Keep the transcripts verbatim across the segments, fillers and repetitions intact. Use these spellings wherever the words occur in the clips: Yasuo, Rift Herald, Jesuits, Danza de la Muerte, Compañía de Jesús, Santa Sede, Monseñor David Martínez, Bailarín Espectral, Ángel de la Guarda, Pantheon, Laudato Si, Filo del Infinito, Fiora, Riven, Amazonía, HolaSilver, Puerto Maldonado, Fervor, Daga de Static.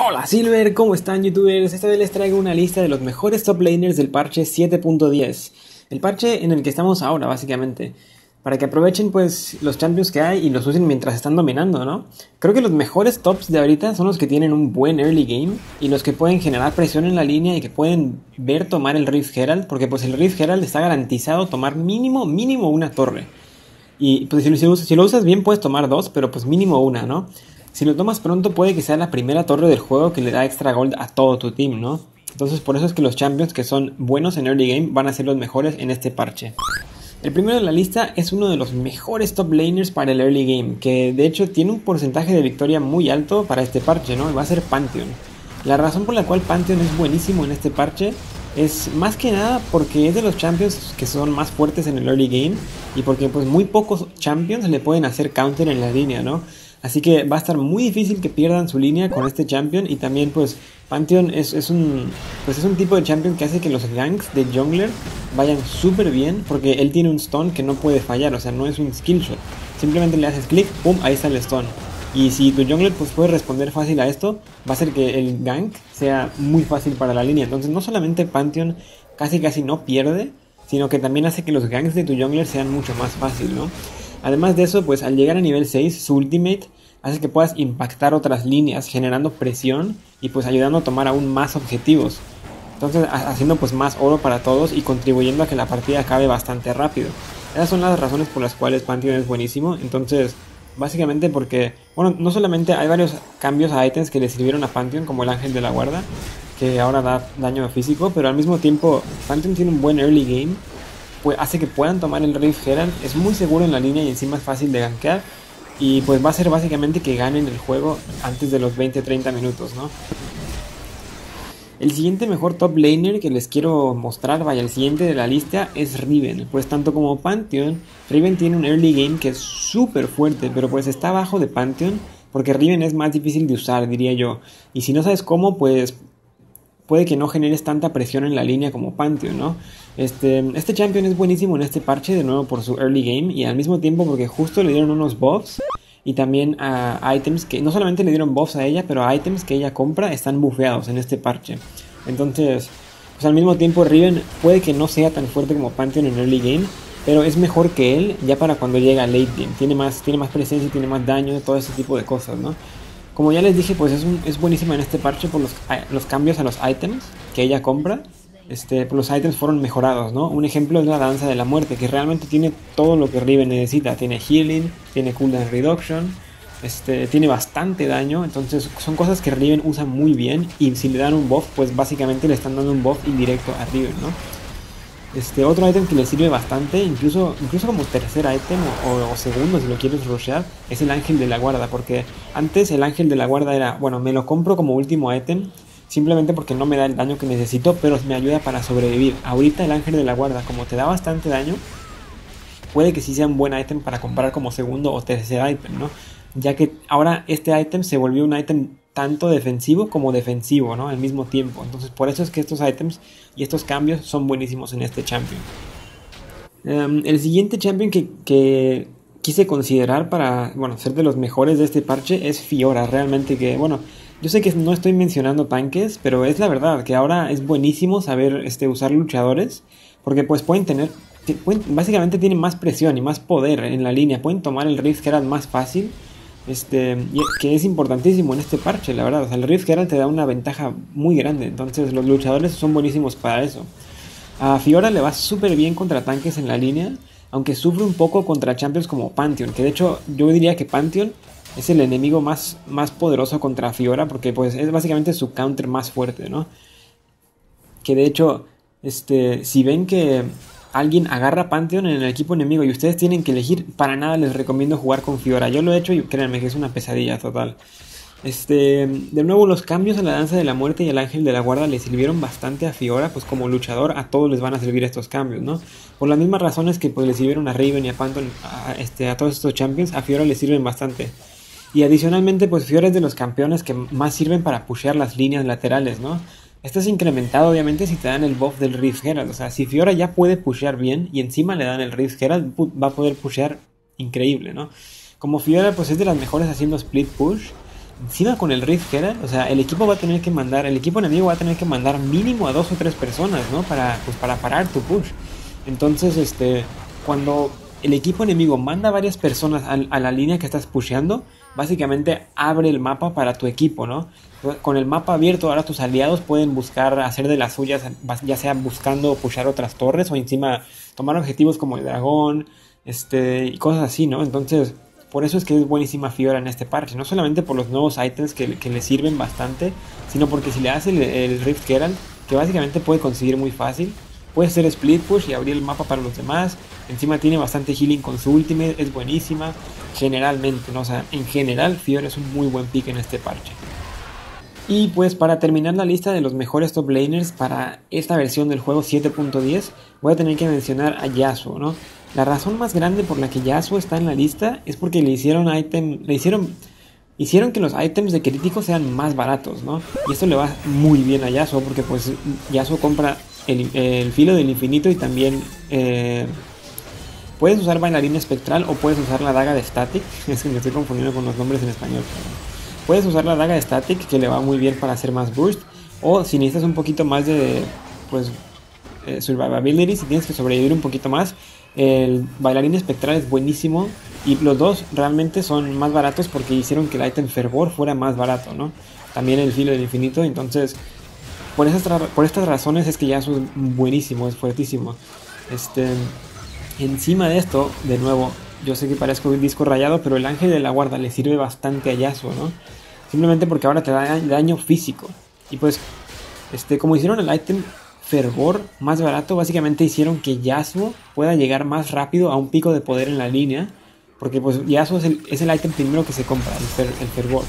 Hola Silver, ¿cómo están youtubers? Esta vez les traigo una lista de los mejores top laners del parche siete punto diez, el parche en el que estamos ahora básicamente, para que aprovechen pues los champions que hay y los usen mientras están dominando, ¿no? Creo que los mejores tops de ahorita son los que tienen un buen early game y los que pueden generar presión en la línea y que pueden ver tomar el Rift Herald, porque pues el Rift Herald está garantizado tomar mínimo, mínimo una torre. Y pues si lo, si lo usas bien puedes tomar dos, pero pues mínimo una, ¿no? Si lo tomas pronto puede que sea la primera torre del juego que le da extra gold a todo tu team, ¿no? Entonces por eso es que los champions que son buenos en early game van a ser los mejores en este parche. El primero de la lista es uno de los mejores top laners para el early game, que de hecho tiene un porcentaje de victoria muy alto para este parche, ¿no? Y va a ser Pantheon. La razón por la cual Pantheon es buenísimo en este parche es más que nada porque es de los champions que son más fuertes en el early game y porque pues muy pocos champions le pueden hacer counter en la línea, ¿no? Así que va a estar muy difícil que pierdan su línea con este champion. Y también pues Pantheon es, es, un, pues, es un tipo de champion que hace que los ganks de jungler vayan súper bien, porque él tiene un stun que no puede fallar, o sea no es un skill shot. Simplemente le haces clic, pum, ahí está el stun. Y si tu jungler pues puede responder fácil a esto, va a hacer que el gank sea muy fácil para la línea. Entonces no solamente Pantheon casi casi no pierde, sino que también hace que los ganks de tu jungler sean mucho más fácil, ¿no? Además de eso, pues al llegar a nivel seis, su ultimate hace que puedas impactar otras líneas, generando presión y pues ayudando a tomar aún más objetivos. Entonces haciendo pues más oro para todos y contribuyendo a que la partida acabe bastante rápido. Esas son las razones por las cuales Pantheon es buenísimo. Entonces básicamente porque, bueno, no solamente hay varios cambios a ítems que le sirvieron a Pantheon, como el Ángel de la Guarda, que ahora da daño físico, pero al mismo tiempo Pantheon tiene un buen early game, pues hace que puedan tomar el Rift Herald, es muy seguro en la línea y encima es fácil de gankear. Y pues va a ser básicamente que ganen el juego antes de los veinte a treinta minutos, ¿no? El siguiente mejor top laner que les quiero mostrar, vaya, el siguiente de la lista es Riven. Pues tanto como Pantheon, Riven tiene un early game que es súper fuerte, pero pues está abajo de Pantheon, porque Riven es más difícil de usar, diría yo. Y si no sabes cómo, pues puede que no generes tanta presión en la línea como Pantheon, ¿no? Este, este champion es buenísimo en este parche, de nuevo por su early game, y al mismo tiempo porque justo le dieron unos buffs, y también a items que, no solamente le dieron buffs a ella, pero a items que ella compra están bufeados en este parche. Entonces, pues al mismo tiempo Riven puede que no sea tan fuerte como Pantheon en early game, pero es mejor que él ya para cuando llega late game. Tiene más, tiene más presencia, tiene más daño, todo ese tipo de cosas, ¿no? Como ya les dije, pues es, un, es buenísima en este parche por los, los cambios a los ítems que ella compra. Este, los ítems fueron mejorados, ¿no? Un ejemplo es la Danza de la Muerte, que realmente tiene todo lo que Riven necesita. Tiene healing, tiene cooldown reduction, este, tiene bastante daño. Entonces son cosas que Riven usa muy bien, y si le dan un buff, pues básicamente le están dando un buff indirecto a Riven, ¿no? Este, otro ítem que le sirve bastante, incluso, incluso como tercer ítem o, o segundo si lo quieres rushear, es el Ángel de la Guarda, porque antes el Ángel de la Guarda era, bueno, me lo compro como último ítem simplemente porque no me da el daño que necesito, pero me ayuda para sobrevivir. Ahorita el Ángel de la Guarda, como te da bastante daño, puede que sí sea un buen ítem para comprar como segundo o tercer ítem, ¿no? Ya que ahora este ítem se volvió un ítem tanto defensivo como defensivo, ¿no? Al mismo tiempo. Entonces por eso es que estos ítems y estos cambios son buenísimos en este champion. Um, el siguiente champion que, que quise considerar para, bueno, ser de los mejores de este parche es Fiora. Realmente que, bueno, yo sé que no estoy mencionando tanques, pero es la verdad que ahora es buenísimo saber este, usar luchadores, porque pues pueden tener, pueden, básicamente tienen más presión y más poder en la línea, pueden tomar el Rift Herald más fácil. Este, que es importantísimo en este parche, la verdad. O sea, el Rift Herald te da una ventaja muy grande. Entonces los luchadores son buenísimos para eso. A Fiora le va súper bien contra tanques en la línea, aunque sufre un poco contra champions como Pantheon, que de hecho yo diría que Pantheon es el enemigo más, más poderoso contra Fiora, porque pues es básicamente su counter más fuerte, ¿no? Que de hecho, este, si ven que alguien agarra Pantheon en el equipo enemigo y ustedes tienen que elegir, para nada les recomiendo jugar con Fiora. Yo lo he hecho y créanme que es una pesadilla total. Este, de nuevo, los cambios a la Danza de la Muerte y al Ángel de la Guarda le sirvieron bastante a Fiora, pues como luchador a todos les van a servir estos cambios, ¿no? Por las mismas razones que pues le sirvieron a Riven y a Pantheon, a, este, a todos estos champions, a Fiora le sirven bastante. Y adicionalmente pues Fiora es de los campeones que más sirven para pushear las líneas laterales, ¿no? Esto es incrementado obviamente si te dan el buff del Rift Herald. O sea, si Fiora ya puede pushear bien y encima le dan el Rift Herald, va a poder pushear increíble, ¿no? Como Fiora pues es de las mejores haciendo split push, encima con el Rift Herald, o sea, el equipo va a tener que mandar, el equipo enemigo va a tener que mandar mínimo a dos o tres personas, ¿no? Para, pues, para parar tu push. Entonces, este, cuando el equipo enemigo manda varias personas a, a la línea que estás pusheando, básicamente abre el mapa para tu equipo, ¿no? Con el mapa abierto, ahora tus aliados pueden buscar, hacer de las suyas, ya sea buscando pushar otras torres o encima tomar objetivos como el dragón, este, y cosas así, ¿no? Entonces, por eso es que es buenísima Fiora en este parche, no solamente por los nuevos ítems que, que le sirven bastante, sino porque si le hace el, el Rift Herald, que básicamente puede conseguir muy fácil, puede hacer split push y abrir el mapa para los demás. Encima tiene bastante healing con su ultimate, es buenísima generalmente, ¿no? O sea, en general Fiora es un muy buen pick en este parche. Y pues para terminar la lista de los mejores top laners para esta versión del juego siete punto diez, voy a tener que mencionar a Yasuo, ¿no? La razón más grande por la que Yasuo está en la lista es porque le hicieron item, le hicieron... Hicieron que los ítems de crítico sean más baratos, ¿no? Y esto le va muy bien a Yasuo porque pues Yasuo compra el, el Filo del Infinito y también eh, puedes usar Bailarín Espectral o puedes usar la Daga de Static. Es que me estoy confundiendo con los nombres en español. Pero puedes usar la Daga de Static, que le va muy bien para hacer más burst. O si necesitas un poquito más de pues eh, survivability, si tienes que sobrevivir un poquito más, el Bailarín Espectral es buenísimo. Y los dos realmente son más baratos porque hicieron que el ítem Fervor fuera más barato, ¿no? También el Filo del Infinito. Entonces, por, esas por estas razones es que Yasuo es buenísimo, es fuertísimo. Este, encima de esto, de nuevo, yo sé que parezco un disco rayado, pero el Ángel de la Guarda le sirve bastante a Yasuo, ¿no? Simplemente porque ahora te da daño físico. Y pues, este, como hicieron el ítem Fervor más barato, básicamente hicieron que Yasuo pueda llegar más rápido a un pico de poder en la línea. Porque pues Yasuo es el, es el item primero que se compra, el, fer, el Fervor.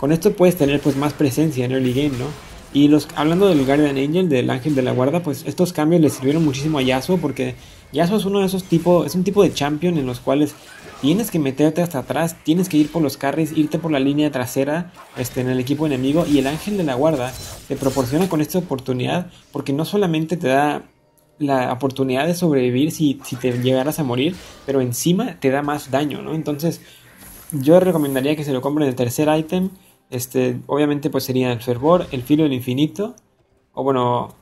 Con esto puedes tener pues más presencia en early game, ¿no? Y los, hablando del Guardian Angel, del Ángel de la Guarda, pues estos cambios le sirvieron muchísimo a Yasuo. Porque Yasuo es uno de esos tipos, es un tipo de champion en los cuales tienes que meterte hasta atrás, tienes que ir por los carries, irte por la línea trasera este, en el equipo enemigo. Y el Ángel de la Guarda te proporciona con esta oportunidad porque no solamente te da la oportunidad de sobrevivir si, si te llegaras a morir, pero encima te da más daño, ¿no? Entonces yo recomendaría que se lo compren el tercer ítem. Este, obviamente pues sería el Fervor, el Filo del Infinito, o bueno,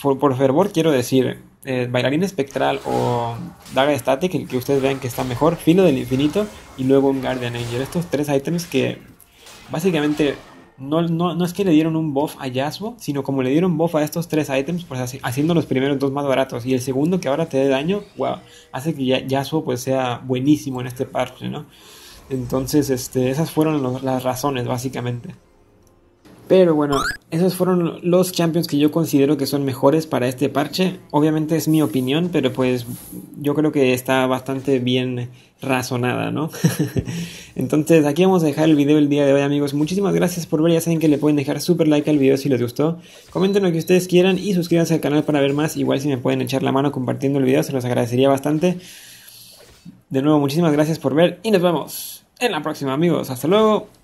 por, por Fervor quiero decir eh, Bailarín Espectral o Daga Static, el que ustedes vean que está mejor, Filo del Infinito y luego un Guardian Angel. Estos tres ítems que básicamente No, no, no es que le dieron un buff a Yasuo, sino como le dieron buff a estos tres ítems, pues así, haciendo los primeros dos más baratos y el segundo que ahora te dé daño, wow, hace que Yasuo pues sea buenísimo en este parche, ¿no? Entonces este, esas fueron los, las razones básicamente. Pero bueno, esos fueron los champions que yo considero que son mejores para este parche. Obviamente es mi opinión, pero pues yo creo que está bastante bien razonada, ¿no? Entonces aquí vamos a dejar el video el día de hoy, amigos. Muchísimas gracias por ver. Ya saben que le pueden dejar super like al video si les gustó. Comenten lo que ustedes quieran y suscríbanse al canal para ver más. Igual si me pueden echar la mano compartiendo el video, se los agradecería bastante. De nuevo, muchísimas gracias por ver y nos vemos en la próxima, amigos. Hasta luego.